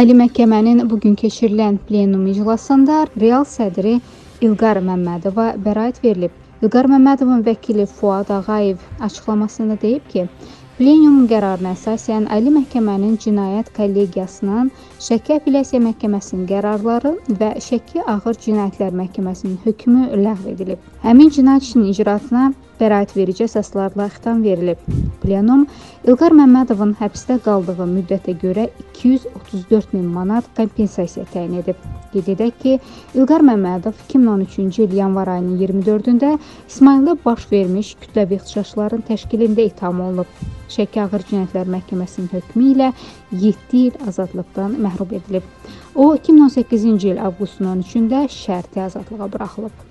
Ali Məhkəmənin bugün keçirilən plenum iclasında real sədri İlqar Məmmədova bəraət verilib. İlqar Məmmədovun vəkili Fuad Ağayev açıqlamasında deyib ki, plenum qərarına əsasən Ali Məhkəmənin Cinayət Kollegiyasının, Şəki Afilasiya Məhkəməsinin qərarları və Şəki Ağır Cinayətlər Məhkəməsinin hökmü ləğv edilib. Həmin cinayət işinin icraatına bəraət verici əsaslarla xitam verilib. Plenum İlqar Məmmədovun həbsdə qaldığı müddətə görə 234.000 manat kompensasiya təyin edib. Qeyd edək ki, İlqar Məmmədov 2013-cü il yanvar ayının 24-də İsmayılda baş vermiş kütləvi ixtişaşların təşkilində itham olunub. Şəki Ağır Cinayətlər Məhkəməsinin hökmü ilə 7 il azadlıqdan məhrum edilib. O, 2018-ci il avqustun 13-də şərti azadlığa buraxılıb.